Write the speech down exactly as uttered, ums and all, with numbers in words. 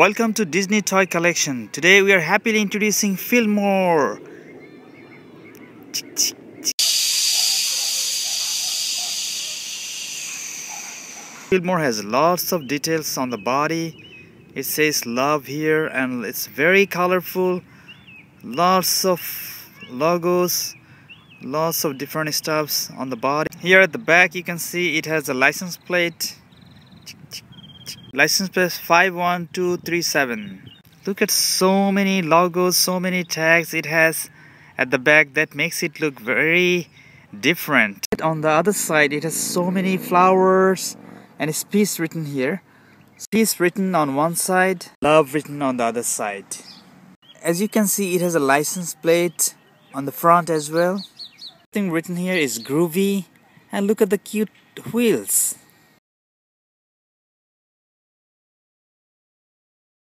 Welcome to Disney Toy Collection. Today we are happily introducing Fillmore. Fillmore has lots of details on the body. It says love here and it's very colorful. Lots of logos, lots of different stuffs on the body. Here at the back you can see it has a license plate. License plate five one two three seven. Look at so many logos, so many tags it has at the back that makes it look very different. On the other side it has so many flowers and it's peace written here. Peace written on one side, love written on the other side. As you can see it has a license plate on the front as well. Everything written here is groovy and look at the cute wheels.